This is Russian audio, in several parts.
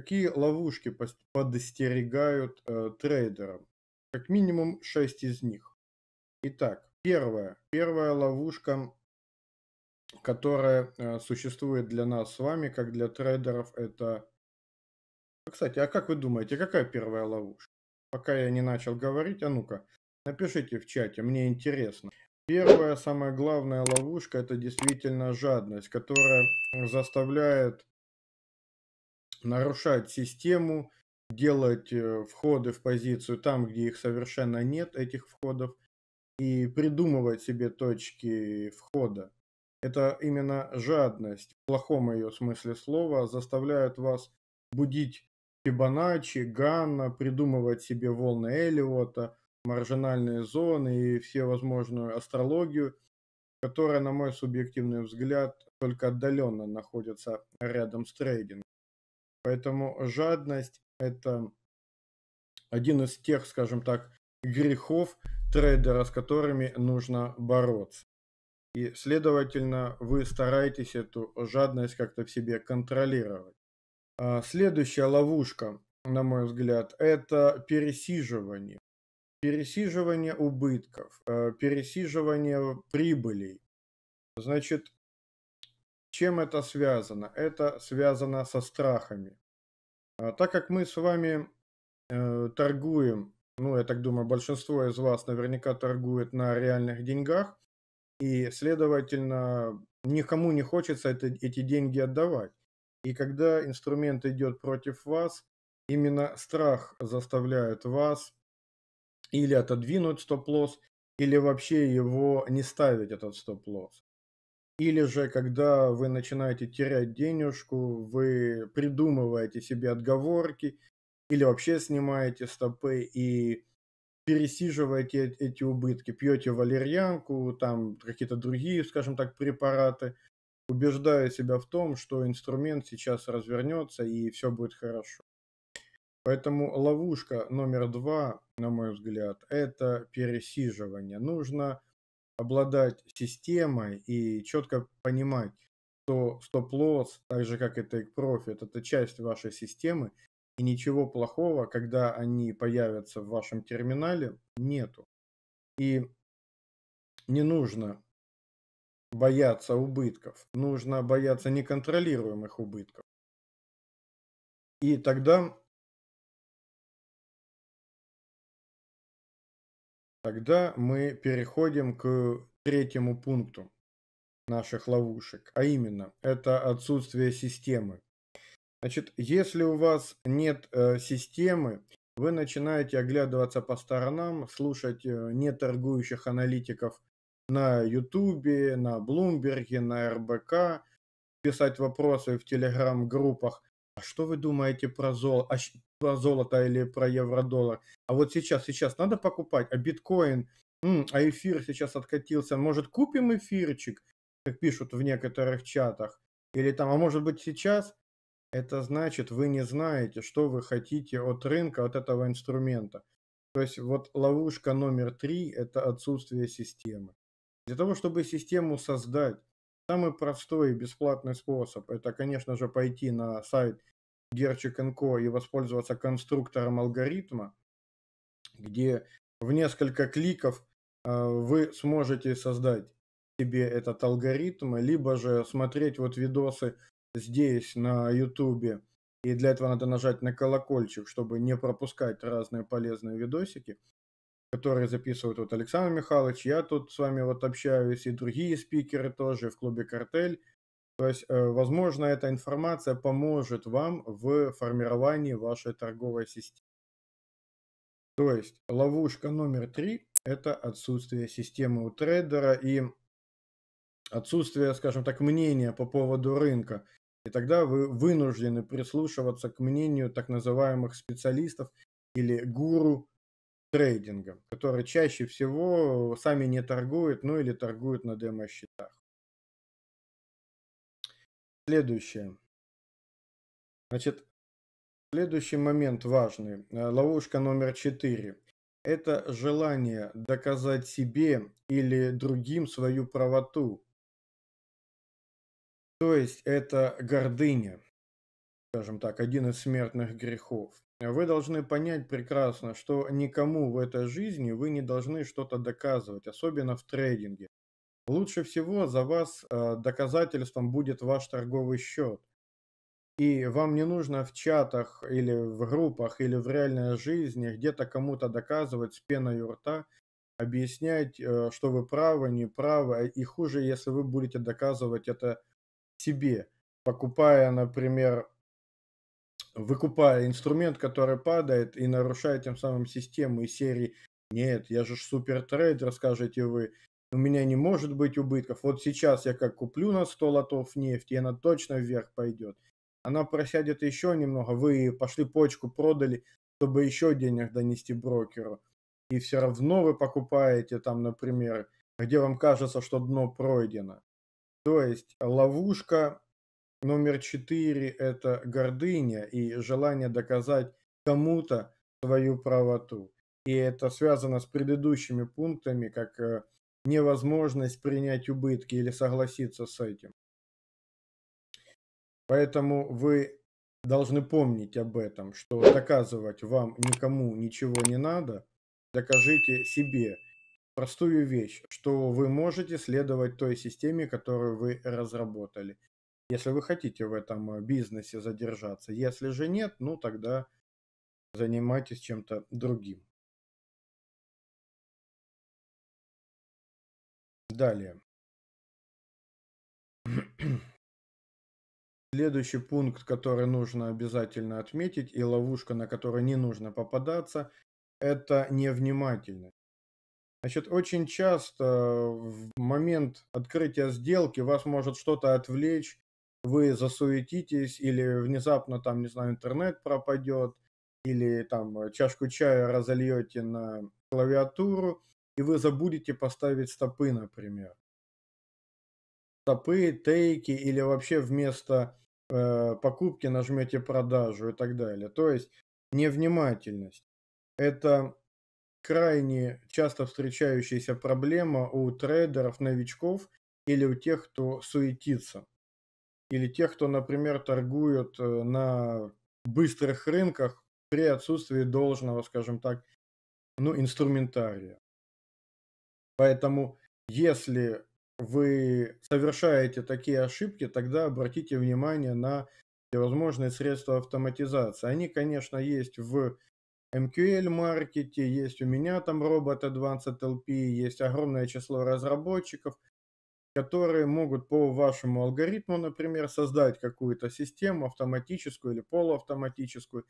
Какие ловушки подостерегают трейдерам? Как минимум 6 из них. Итак, первая ловушка, которая существует для нас с вами, как для трейдеров, это... Кстати, а как вы думаете, какая первая ловушка? Пока я не начал говорить, а ну-ка, напишите в чате, мне интересно. Первая, самая главная ловушка, это действительно жадность, которая заставляет нарушать систему, делать входы в позицию там, где их совершенно нет, этих входов, и придумывать себе точки входа. Это именно жадность, в плохом ее смысле слова, заставляет вас будить Фибоначчи, Ганна, придумывать себе волны Эллиота, маржинальные зоны и всевозможную астрологию, которая, на мой субъективный взгляд, только отдаленно находится рядом с трейдингом. Поэтому жадность – это один из тех, скажем так, грехов трейдера, с которыми нужно бороться. И, следовательно, вы стараетесь эту жадность как-то в себе контролировать. Следующая ловушка, на мой взгляд, это пересиживание. Пересиживание убытков, пересиживание прибылей. Значит, чем это связано? Это связано со страхами. Так как мы с вами торгуем, ну, я так думаю, большинство из вас наверняка торгует на реальных деньгах, и, следовательно, никому не хочется эти деньги отдавать. И когда инструмент идет против вас, именно страх заставляет вас или отодвинуть стоп-лосс, или вообще его не ставить, этот стоп-лосс. Или же, когда вы начинаете терять денежку, вы придумываете себе отговорки, или вообще снимаете стопы и пересиживаете эти убытки, пьете валерьянку, там какие-то другие, скажем так, препараты, убеждая себя в том, что инструмент сейчас развернется и все будет хорошо. Поэтому ловушка номер 2, на мой взгляд, это пересиживание. Нужно обладать системой и четко понимать, что стоп-лосс, так же как и тейк-профит, это часть вашей системы, и ничего плохого, когда они появятся в вашем терминале, нету. И не нужно бояться убытков, нужно бояться неконтролируемых убытков. И тогда мы переходим к третьему пункту наших ловушек, а именно, это отсутствие системы. Значит, если у вас нет системы, вы начинаете оглядываться по сторонам, слушать неторгующих аналитиков на Ютубе, на Блумберге, на РБК, писать вопросы в телеграм-группах. А что вы думаете про золото? Про золото или про евро-доллар? А вот сейчас надо покупать, а биткоин, а эфир сейчас откатился, может, купим эфирчик, как пишут в некоторых чатах, или там, а может быть сейчас? Это значит, вы не знаете, что вы хотите от рынка, от этого инструмента. То есть вот ловушка номер 3 – это отсутствие системы. Для того, чтобы систему создать, самый простой и бесплатный способ – это, конечно же, пойти на сайт Gerchik&Co и воспользоваться конструктором алгоритма, где в несколько кликов вы сможете создать себе этот алгоритм, либо же смотреть вот видосы здесь на YouTube, и для этого надо нажать на колокольчик, чтобы не пропускать разные полезные видосики, которые записывают вот Александр Михайлович, я тут с вами вот общаюсь, и другие спикеры тоже в клубе «Картель». То есть, возможно, эта информация поможет вам в формировании вашей торговой системы. То есть, ловушка номер 3 – это отсутствие системы у трейдера и отсутствие, скажем так, мнения по поводу рынка. И тогда вы вынуждены прислушиваться к мнению так называемых специалистов или гуру трейдинга, которые чаще всего сами не торгуют, ну или торгуют на демо-счетах. Следующее. Значит, следующий момент важный. Ловушка номер 4. Это желание доказать себе или другим свою правоту. То есть это гордыня. скажем так, один из смертных грехов. Вы должны понять прекрасно, что никому в этой жизни вы не должны что-то доказывать, особенно в трейдинге. Лучше всего за вас доказательством будет ваш торговый счет. И вам не нужно в чатах или в группах или в реальной жизни где-то кому-то доказывать с пеной у рта, объяснять, что вы правы, не правы. И хуже, если вы будете доказывать это себе, покупая, например, выкупая инструмент, который падает, и нарушая тем самым систему из серии «Нет, я же супертрейдер», скажете вы, «У меня не может быть убытков. Вот сейчас я как куплю на 100 лотов нефти, и она точно вверх пойдет». Она просядет еще немного, вы пошли почку продали, чтобы еще денег донести брокеру. И все равно вы покупаете там, например, где вам кажется, что дно пройдено. То есть ловушка номер 4 – это гордыня и желание доказать кому-то свою правоту. И это связано с предыдущими пунктами, как невозможность принять убытки или согласиться с этим. Поэтому вы должны помнить об этом, что доказывать вам никому ничего не надо. Докажите себе простую вещь, что вы можете следовать той системе, которую вы разработали. Если вы хотите в этом бизнесе задержаться. Если же нет, ну тогда занимайтесь чем-то другим. Далее. Следующий пункт, который нужно обязательно отметить, и ловушка, на которую не нужно попадаться, это невнимательность. Значит, очень часто в момент открытия сделки вас может что-то отвлечь, вы засуетитесь, или внезапно там, не знаю, интернет пропадет, или там чашку чая разольете на клавиатуру, и вы забудете поставить стопы, например. Стопы, тейки, или вообще вместо покупки нажмете продажу и так далее. То есть невнимательность. Это крайне часто встречающаяся проблема у трейдеров, новичков или у тех, кто суетится. Или тех, кто, например, торгует на быстрых рынках при отсутствии должного, скажем так, ну, инструментария. Поэтому если вы совершаете такие ошибки, тогда обратите внимание на всевозможные средства автоматизации. Они, конечно, есть в MQL-маркете, есть у меня там робот Advanced LP, есть огромное число разработчиков, которые могут по вашему алгоритму, например, создать какую-то систему автоматическую или полуавтоматическую,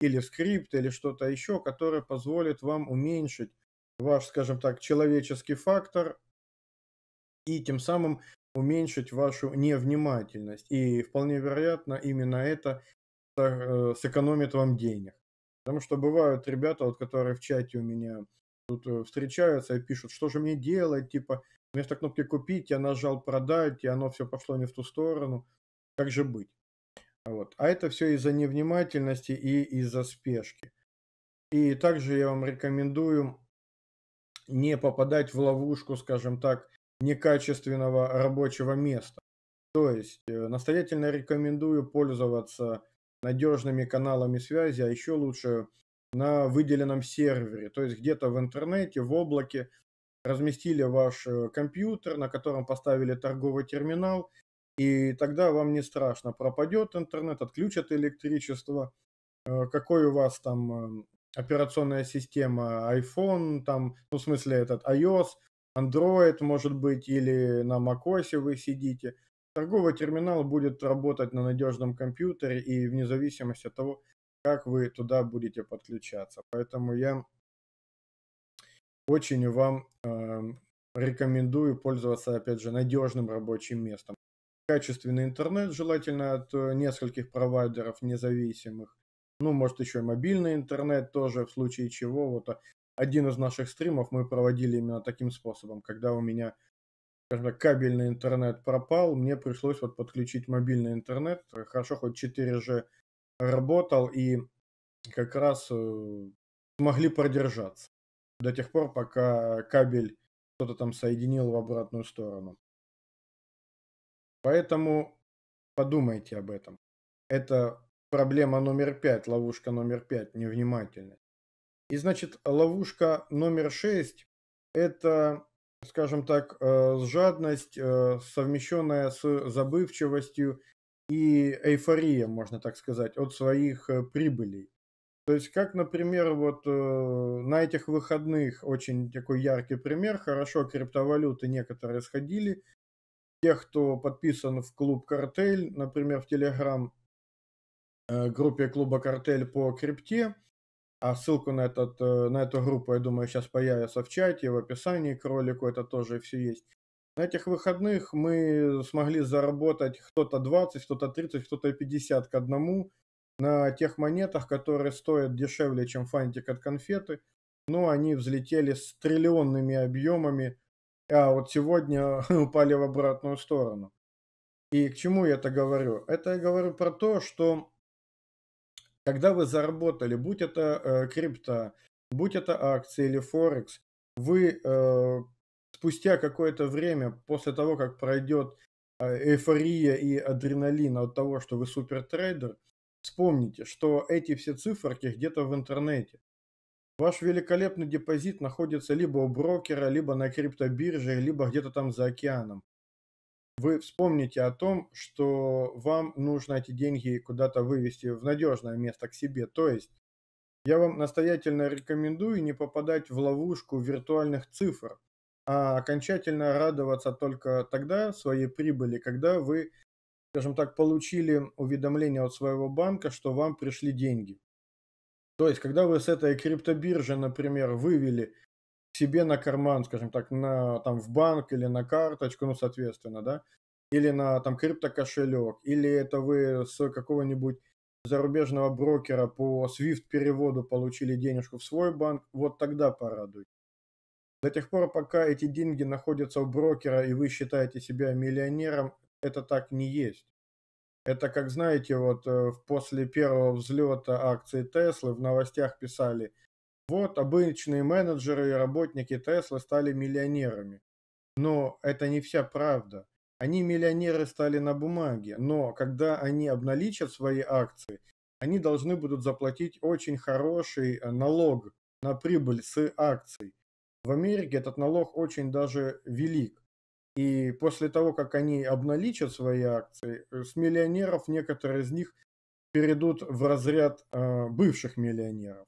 или скрипт, или что-то еще, которое позволит вам уменьшить ваш, скажем так, человеческий фактор, и тем самым уменьшить вашу невнимательность. И вполне вероятно, именно это сэкономит вам денег. Потому что бывают ребята, вот, которые в чате у меня тут встречаются и пишут, что же мне делать, типа, вместо кнопки «Купить» я нажал «Продать», и оно все пошло не в ту сторону. Как же быть? Вот. А это все из-за невнимательности и из-за спешки. И также я вам рекомендую не попадать в ловушку, скажем так, некачественного рабочего места. То есть настоятельно рекомендую пользоваться надежными каналами связи, а еще лучше на выделенном сервере. То есть где-то в интернете, в облаке разместили ваш компьютер, на котором поставили торговый терминал, и тогда вам не страшно. Пропадет интернет, отключат электричество, какой у вас там операционная система, iPhone, там, ну, в смысле этот iOS, Android, может быть, или на macOS вы сидите. Торговый терминал будет работать на надежном компьютере и вне зависимости от того, как вы туда будете подключаться. Поэтому я очень вам рекомендую пользоваться, опять же, надежным рабочим местом. Качественный интернет, желательно от нескольких провайдеров независимых. Ну, может, еще и мобильный интернет тоже, в случае чего, вот. Один из наших стримов мы проводили именно таким способом, когда у меня, скажем так, кабельный интернет пропал, мне пришлось вот подключить мобильный интернет, хорошо хоть 4G работал, и как раз смогли продержаться до тех пор, пока кабель кто-то там соединил в обратную сторону. Поэтому подумайте об этом. Это Проблема номер 5, ловушка номер 5, невнимательность. И значит, ловушка номер 6 – это, скажем так, жадность, совмещенная с забывчивостью и эйфория, можно так сказать, от своих прибылей. То есть, как, например, вот на этих выходных очень такой яркий пример, хорошо, криптовалюты некоторые сходили. Те, кто подписан в клуб «Картель», например, в Телеграм, группе клуба «Картель» по крипте, а ссылку на эту группу, я думаю, сейчас появится в чате, в описании к ролику, это тоже все есть. На этих выходных мы смогли заработать кто-то 20, кто-то 30, кто-то 50 к одному на тех монетах, которые стоят дешевле, чем фантик от конфеты, но они взлетели с триллионными объемами, а вот сегодня упали в обратную сторону. И к чему я это говорю? Это я говорю про то, что когда вы заработали, будь это крипта, будь это акции или Форекс, вы спустя какое-то время, после того, как пройдет эйфория и адреналин от того, что вы супертрейдер, вспомните, что эти все циферки где-то в интернете. Ваш великолепный депозит находится либо у брокера, либо на криптобирже, либо где-то там за океаном. Вы вспомните о том, что вам нужно эти деньги куда-то вывести в надежное место к себе. То есть я вам настоятельно рекомендую не попадать в ловушку виртуальных цифр, а окончательно радоваться только тогда своей прибыли, когда вы, скажем так, получили уведомление от своего банка, что вам пришли деньги. То есть когда вы с этой криптобиржи, например, вывели себе на карман, скажем так, на, там, в банк или на карточку, ну, соответственно, да, или на там криптокошелек, или это вы с какого-нибудь зарубежного брокера по SWIFT-переводу получили денежку в свой банк, вот тогда порадуйтесь. До тех пор, пока эти деньги находятся у брокера, и вы считаете себя миллионером, это так не есть. Это, как знаете, вот после первого взлета акций Tesla в новостях писали: вот обычные менеджеры и работники Tesla стали миллионерами. Но это не вся правда. Они миллионеры стали на бумаге, но когда они обналичат свои акции, они должны будут заплатить очень хороший налог на прибыль с акций. В Америке этот налог очень даже велик. И после того, как они обналичат свои акции, с миллионеров некоторые из них перейдут в разряд бывших миллионеров.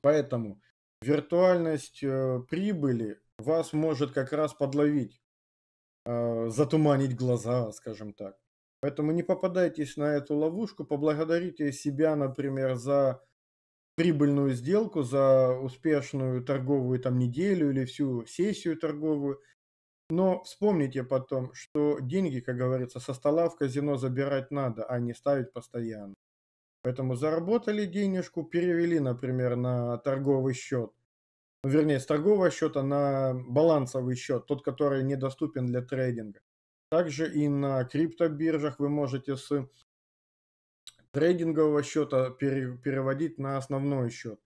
Поэтому виртуальность прибыли вас может как раз подловить, затуманить глаза, скажем так. Поэтому не попадайтесь на эту ловушку, поблагодарите себя, например, за прибыльную сделку, за успешную торговую там неделю или всю сессию торговую. Но вспомните потом, что деньги, как говорится, со стола в казино забирать надо, а не ставить постоянно. Поэтому заработали денежку, перевели, например, на торговый счет. Вернее, с торгового счета на балансовый счет, тот, который недоступен для трейдинга. Также и на криптобиржах вы можете с трейдингового счета переводить на основной счет.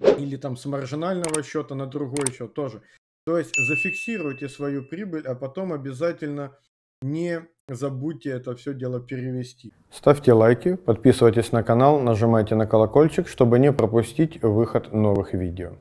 Или там с маржинального счета на другой счет тоже. То есть зафиксируйте свою прибыль, а потом обязательно не забудьте это все дело перевести. Ставьте лайки, подписывайтесь на канал, нажимайте на колокольчик, чтобы не пропустить выход новых видео.